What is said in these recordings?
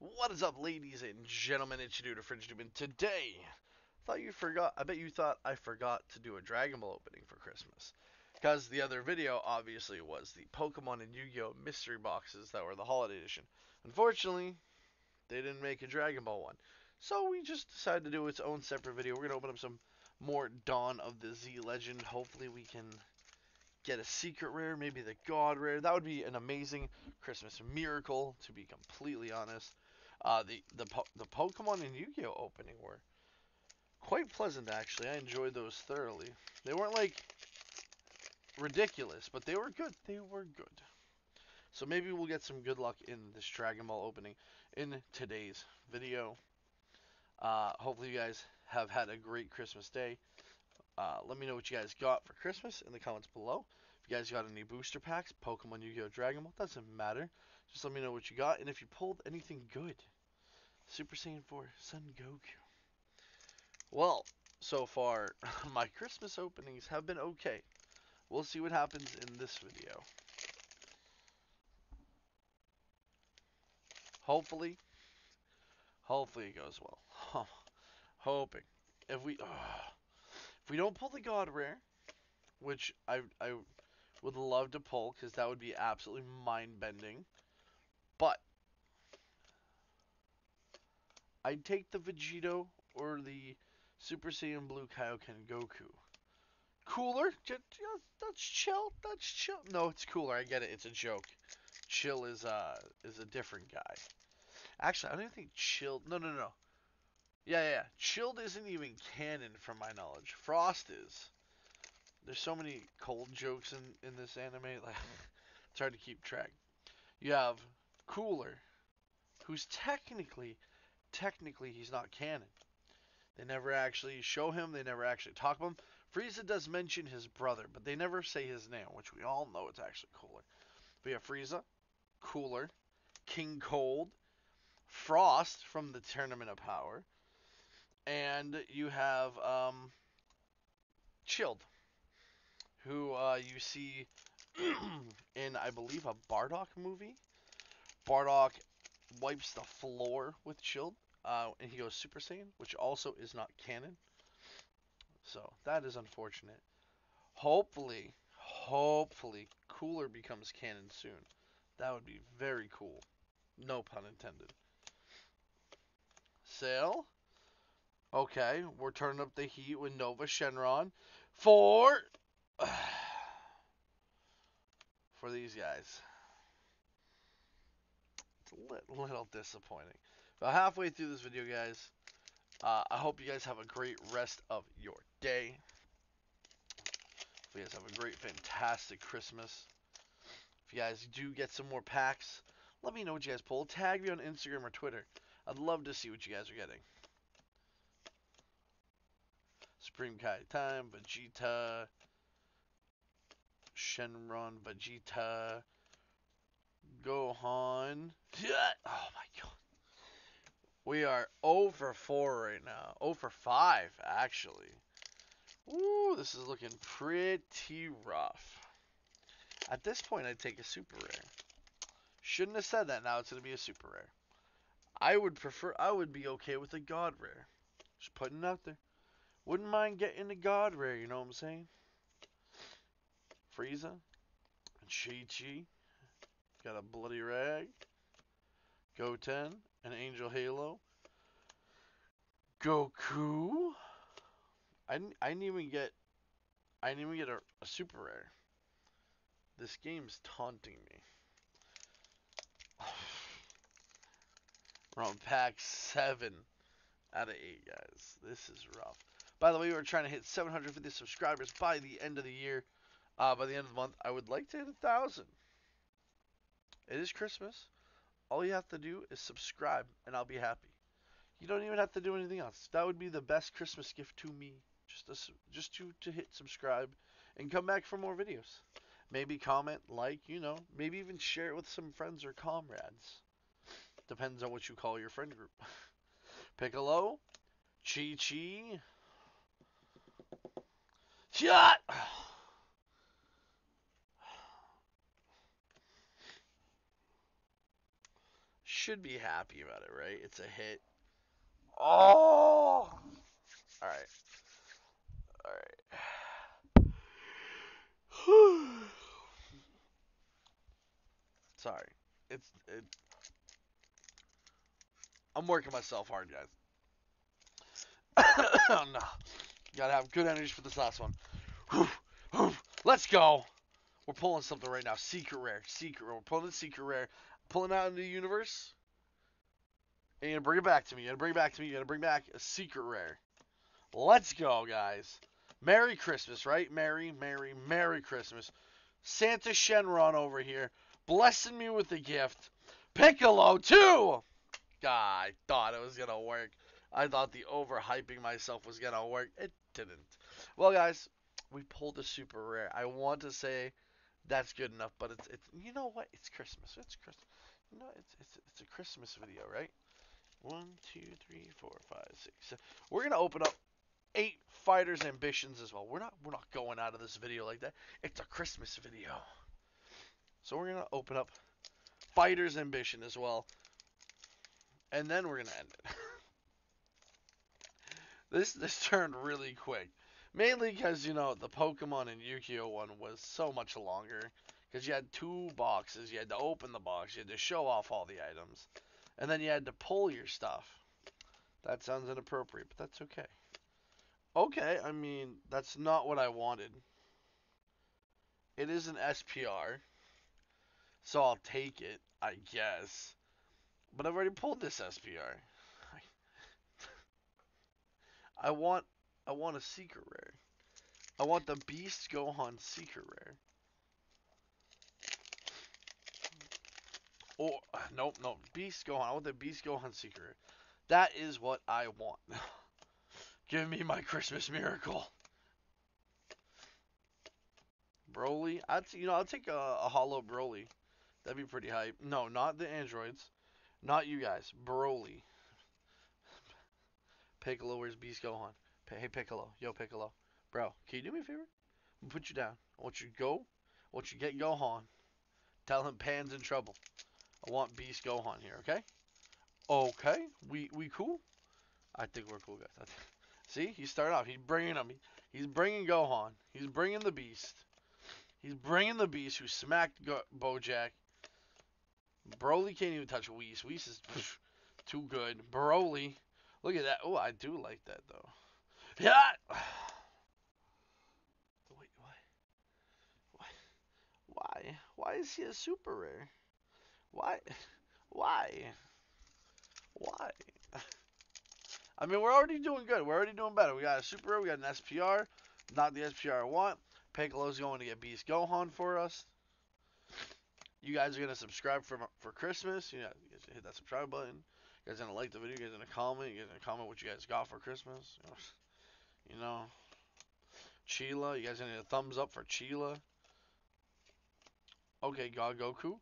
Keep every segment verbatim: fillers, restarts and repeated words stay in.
What is up, ladies and gentlemen? It's your dude, Fridge Dude. Today, thought you forgot. I bet you thought I forgot to do a Dragon Ball opening for Christmas, because the other video obviously was the Pokemon and Yu-Gi-Oh mystery boxes that were the holiday edition. Unfortunately, they didn't make a Dragon Ball one, so we just decided to do its own separate video. We're gonna open up some more Dawn of the Z Legend. Hopefully, we can get a secret rare, maybe the God rare. That would be an amazing Christmas miracle, to be completely honest. Uh, the the po the Pokemon and Yu-Gi-Oh opening were quite pleasant, actually. I enjoyed those thoroughly. They weren't like ridiculous, but they were good. They were good. So maybe we'll get some good luck in this Dragon Ball opening in today's video. Uh, hopefully you guys have had a great Christmas day. Uh, let me know what you guys got for Christmas in the comments below. If you guys got any booster packs, Pokemon, Yu-Gi-Oh, Dragon Ball, doesn't matter. Just let me know what you got, and if you pulled anything good. Super Saiyan four Sun Goku. Well, so far, my Christmas openings have been okay. We'll see what happens in this video. Hopefully, hopefully it goes well. Huh. Hoping. If we... Uh, If we don't pull the God Rare, which I, I would love to pull, because that would be absolutely mind-bending, but I'd take the Vegeta or the Super Saiyan Blue Kaioken Goku. Cooler? Just, just, that's chill. That's chill. No, it's Cooler. I get it. It's a joke. Chill is, uh, is a different guy. Actually, I don't even think Chilled. No, no, no. Yeah, yeah, yeah, Chilled isn't even canon from my knowledge. Frost is. There's so many cold jokes in, in this anime, like it's hard to keep track. You have Cooler, who's technically, technically he's not canon. They never actually show him, they never actually talk about him. Frieza does mention his brother, but they never say his name, which we all know it's actually Cooler. But yeah, Frieza, Cooler, King Cold, Frost from the Tournament of Power. And you have um, Chilled, who uh, you see in, I believe, a Bardock movie. Bardock wipes the floor with Chilled, uh, and he goes Super Saiyan, which also is not canon. So that is unfortunate. Hopefully, hopefully, Cooler becomes canon soon. That would be very cool. No pun intended. Sale. Okay, we're turning up the heat with Nova Shenron for, uh, for these guys. It's a li little disappointing. About halfway through this video, guys, uh, I hope you guys have a great rest of your day. Hope you guys have a great, fantastic Christmas. If you guys do get some more packs, let me know what you guys pull. Tag me on Instagram or Twitter. I'd love to see what you guys are getting. Supreme Kai time, Vegeta, Shenron, Vegeta, Gohan. Yeah. Oh my god. We are oh for four right now. oh for five, actually. Ooh, this is looking pretty rough. At this point, I'd take a super rare. Shouldn't have said that. Now it's going to be a super rare. I would prefer, I would be okay with a God rare. Just putting it out there. Wouldn't mind getting a God rare, you know what I'm saying? Frieza. Chi-Chi. Got a bloody rag. Goten. An angel halo. Goku. I didn't, I didn't even get... I didn't even get a, a super rare. This game's taunting me. We're on pack seven out of eight, guys. This is rough. By the way, we were trying to hit seven hundred fifty subscribers by the end of the year. Uh, by the end of the month, I would like to hit one thousand. It is Christmas. All you have to do is subscribe, and I'll be happy. You don't even have to do anything else. That would be the best Christmas gift to me, just to, just to, to hit subscribe and come back for more videos. Maybe comment, like, you know, maybe even share it with some friends or comrades. Depends on what you call your friend group. Piccolo, Chi-Chi. Shot. should be happy about it, right? It's a hit. Oh! Alright. Alright. Sorry. It's... It, I'm working myself hard, guys. Oh, no. Gotta have good energy for this last one. Oof, oof. Let's go. We're pulling something right now. Secret rare. Secret rare. We're pulling a secret rare. Pulling out into the universe. And you're gonna bring it back to me. You're gonna bring it back to me. You're gonna bring back a secret rare. Let's go, guys. Merry Christmas, right? Merry, Merry, Merry Christmas. Santa Shenron over here. Blessing me with the gift. Piccolo, too. Ah, I thought it was gonna work. I thought the overhyping myself was gonna work. It didn't. Well, guys, we pulled a super rare. I want to say that's good enough, but it's it's you know what? It's Christmas. It's Christmas. You know, it's it's it's a Christmas video, right? One, two, three, four, five, six, seven. We're gonna open up eight fighters' ambitions as well. We're not we're not going out of this video like that. It's a Christmas video. So we're gonna open up fighters' ambition as well. And then we're going to end it. this this turned really quick. Mainly because, you know, the Pokemon and Yu-Gi-Oh one was so much longer. Because you had two boxes. You had to open the box. You had to show off all the items. And then you had to pull your stuff. That sounds inappropriate, but that's okay. Okay, I mean, that's not what I wanted. It is an S P R. So I'll take it, I guess. But I've already pulled this S P R. I want I want a secret rare. I want the Beast Gohan secret rare. Or nope, nope. Beast Gohan. I want the Beast Gohan secret rare. That is what I want. Give me my Christmas miracle. Broly. I'd you know, I'll take a, a hollow Broly. That'd be pretty hype. No, not the androids. Not you guys. Broly. Piccolo, where's Beast Gohan? Hey, Piccolo. Yo, Piccolo. Bro, can you do me a favor? I'm going to put you down. I want you to go. I want you to get Gohan. Tell him Pan's in trouble. I want Beast Gohan here, okay? Okay. We we cool? I think we're cool, guys. See? He's starting off. He's bringing him. He's bringing Gohan. He's bringing the Beast. He's bringing the Beast who smacked Go Bojack. Broly can't even touch Weeze. Weeze is pff, too good. Broly. Look at that. Oh, I do like that, though. Yeah! Wait, what? What? Why? Why is he a super rare? Why? Why? Why? I mean, we're already doing good. We're already doing better. We got a super rare. We got an S P R. Not the S P R I want. Piccolo's going to get Beast Gohan for us. You guys are going to subscribe for for Christmas. You know, you guys hit that subscribe button. You guys are going to like the video. You guys are going to comment. You guys are going to comment what you guys got for Christmas. You know. Chila. You guys are going to need a thumbs up for Chila. Okay, God Goku.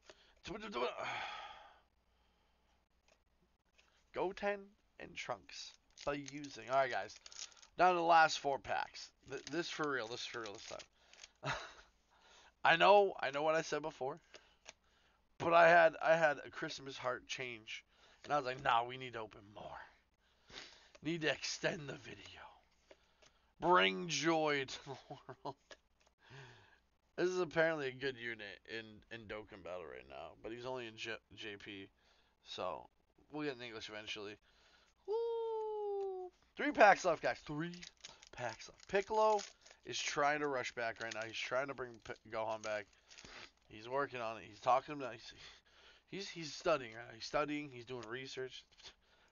Goten and Trunks. By using. Alright, guys. Down to the last four packs. Th this for real. This for real this time. I know. I know what I said before. But I had I had a Christmas heart change. And I was like, nah, we need to open more. Need to extend the video. Bring joy to the world. This is apparently a good unit in, in Dokken Battle right now. But he's only in J P. So, we'll get in English eventually. Woo! Three packs left, guys. Three packs left. Piccolo is trying to rush back right now. He's trying to bring P Gohan back. He's working on it. He's talking to him. He's, he's, he's studying right now. He's studying. He's doing research.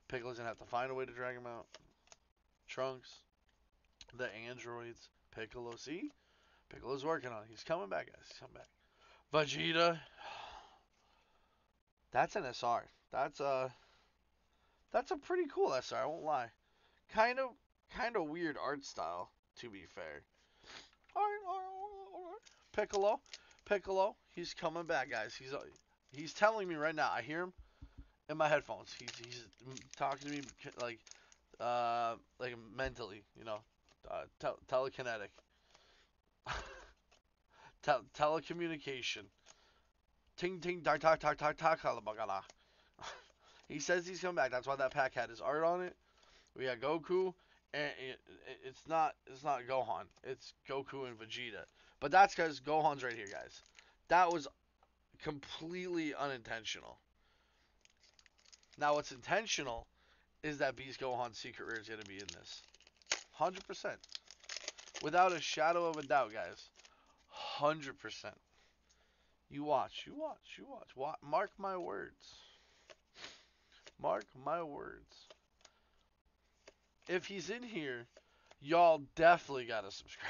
Piccolo's going to have to find a way to drag him out. Trunks. The androids. Piccolo. See? Piccolo's working on it. He's coming back, guys. He's coming back. Vegeta. That's an S R. That's a... That's a pretty cool S R. I won't lie. Kind of... Kind of weird art style, to be fair. Alright, alright, alright. Piccolo. Piccolo, he's coming back, guys. He's uh, he's telling me right now. I hear him in my headphones. He's he's talking to me like uh like mentally, you know, uh, tel telekinetic, tel telecommunication. Ting ting tak tak tak tak tak. He says he's coming back. That's why that pack had his art on it. We got Goku, and it, it, it's not it's not Gohan. It's Goku and Vegeta. But that's because Gohan's right here, guys. That was completely unintentional. Now, what's intentional is that Beast Gohan's secret rare is going to be in this. one hundred percent. Without a shadow of a doubt, guys. one hundred percent. You watch, you watch, you watch. Wa- mark my words. Mark my words. If he's in here, y'all definitely got to subscribe.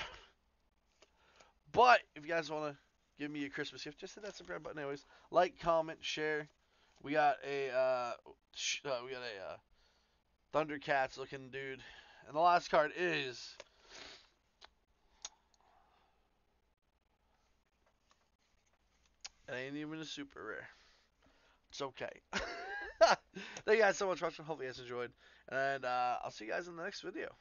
But if you guys want to give me a Christmas gift, just hit that subscribe button anyways. Like, comment, share. We got a, uh, sh uh we got a, uh, Thundercats looking dude. And the last card is it ain't even a super rare. It's okay. Thank you guys so much for watching. Hopefully you guys enjoyed. And uh, I'll see you guys in the next video.